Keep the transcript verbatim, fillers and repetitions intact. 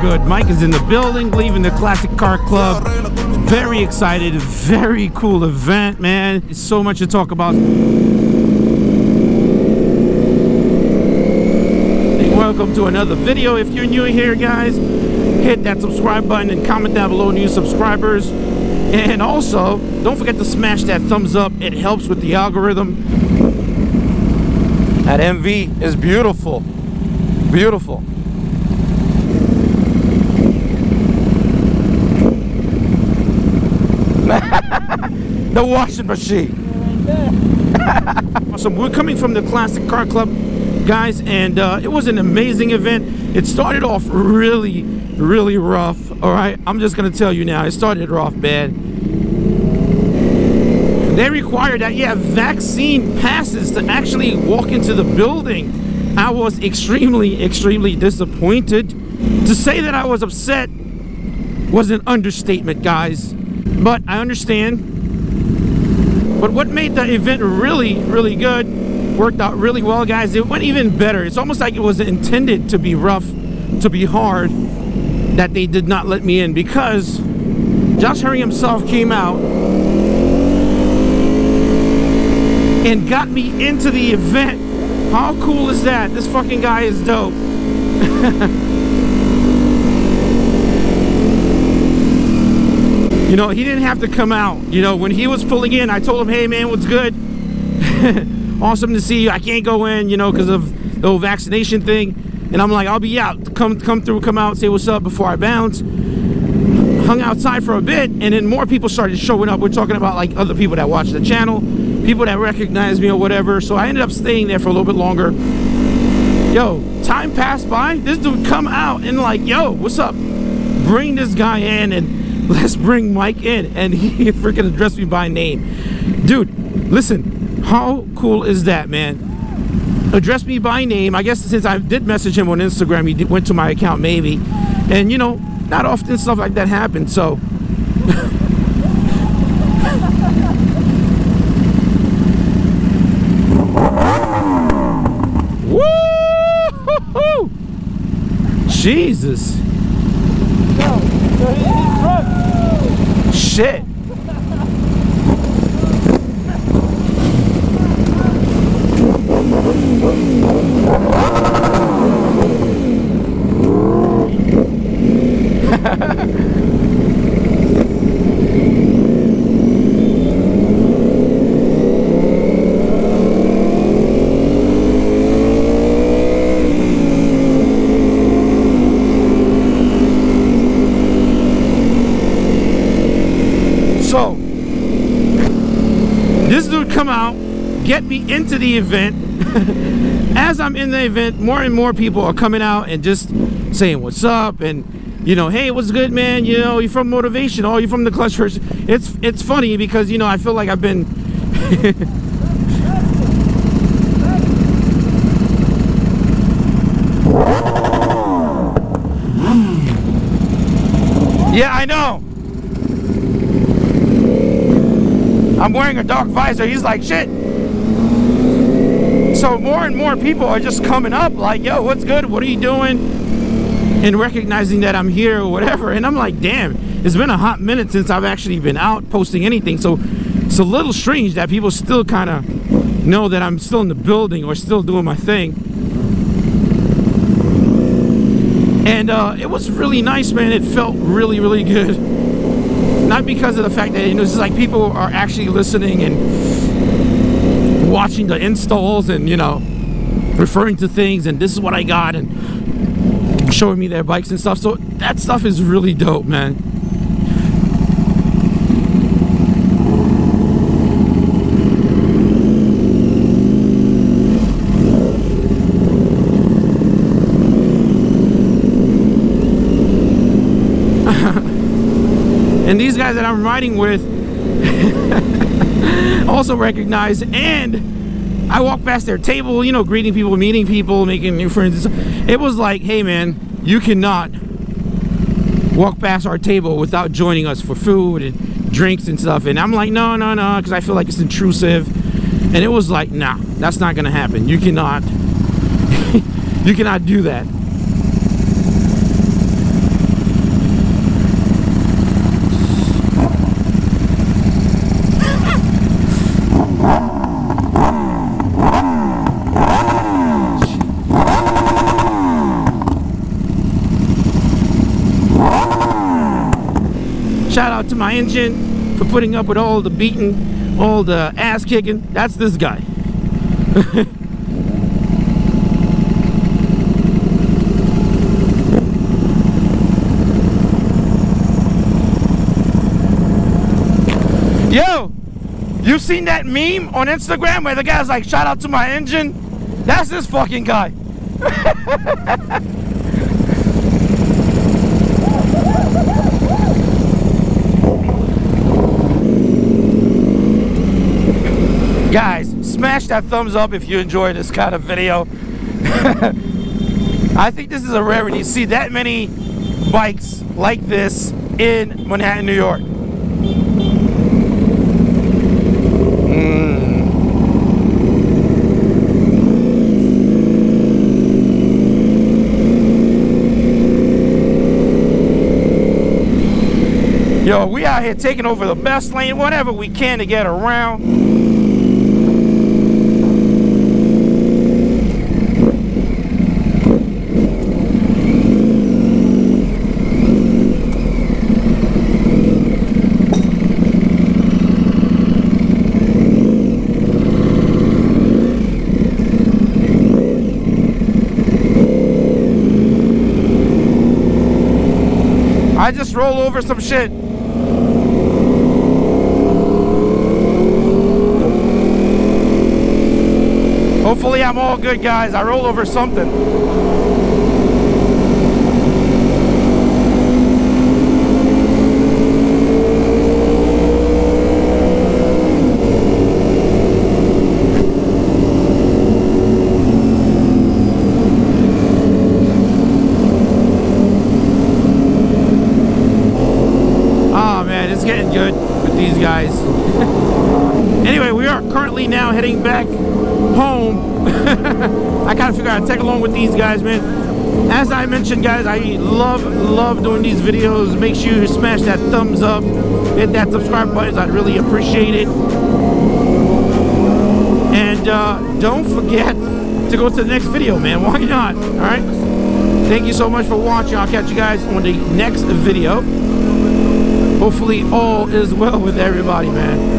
good. Mike is in the building, leaving the Classic Car Club. Very excited, very cool event, man. It's so much to talk about. Hey, welcome to another video. If you're new here, guys, hit that subscribe button and comment down below new subscribers. And also, don't forget to smash that thumbs up. It helps with the algorithm. That M V is beautiful. Beautiful. The washing machine. So we're coming from the Classic Car Club, guys, and uh, it was an amazing event. It started off really, really rough. All right, I'm just gonna tell you now. It started off bad. They require that you have vaccine passes to actually walk into the building. I was extremely, extremely disappointed. To say that I was upset was an understatement, guys. But I understand. But what made the event really, really good, worked out really well, guys. It went even better. It's almost like it was intended to be rough, to be hard, that they did not let me in, because Josh Herrin himself came out and got me into the event. How cool is that? This fucking guy is dope. You know, he didn't have to come out. You know, when he was pulling in, I told him, hey man, what's good? Awesome to see you. I can't go in, you know, because of the whole vaccination thing. And I'm like, I'll be out. Come come through, come out, say what's up before I bounce. Hung outside for a bit, and then more people started showing up. We're talking about like other people that watch the channel, people that recognize me or whatever. So I ended up staying there for a little bit longer. Yo, time passed by. This dude come out and like, yo, what's up? Bring this guy in and let's bring Mike in. And he freaking addressed me by name. Dude, listen, how cool is that, man? Addressed me by name. I guess since I did message him on Instagram, he did, went to my account maybe. And you know, not often stuff like that happens, so. Jesus. No, so he, he's drunk. Shit. So, this dude come out, get me into the event. As I'm in the event, more and more people are coming out and just saying what's up and, you know, hey, what's good, man? You know, you're from Motivation. Oh, you're from the ClutchFirst. It's, it's funny because, you know, I feel like I've been... Yeah, I know. I'm wearing a dark visor. He's like, shit. So more and more people are just coming up like, yo, what's good? What are you doing? And recognizing that I'm here or whatever. And I'm like, damn, it's been a hot minute since I've actually been out posting anything. So it's a little strange that people still kind of know that I'm still in the building or still doing my thing. And uh, it was really nice, man. It felt really, really good. Not because of the fact that, you know, it's like people are actually listening and watching the installs and, you know, referring to things and this is what I got and showing me their bikes and stuff. So that stuff is really dope, man. And these guys that I'm riding with also recognize, and I walk past their table, you know, greeting people, meeting people, making new friends. It was like, hey man, you cannot walk past our table without joining us for food and drinks and stuff. And I'm like, no, no, no, because I feel like it's intrusive. And it was like, nah, that's not gonna happen. You cannot, you cannot do that. my engine for putting up with all the beating, all the ass kicking. That's this guy. Yo, you've seen that meme on Instagram where the guy's like, shout out to my engine? That's this fucking guy. Guys, smash that thumbs up if you enjoy this kind of video. I think this is a rarity. See that many bikes like this in Manhattan, New York. Yo, we out here taking over the best lane, whatever we can to get around. I just roll over some shit. Hopefully I'm all good, guys. I roll over something. Ah, oh, man, it's getting good with these guys. Anyway, we are currently now heading back home. I kind of figured I'd tag along with these guys, man. As I mentioned, guys, I love love doing these videos. Make sure you smash that thumbs up, hit that subscribe button. I'd really appreciate it. And uh, don't forget to go to the next video, man. Why not? All right. Thank you so much for watching. I'll catch you guys on the next video. Hopefully all is well with everybody, man.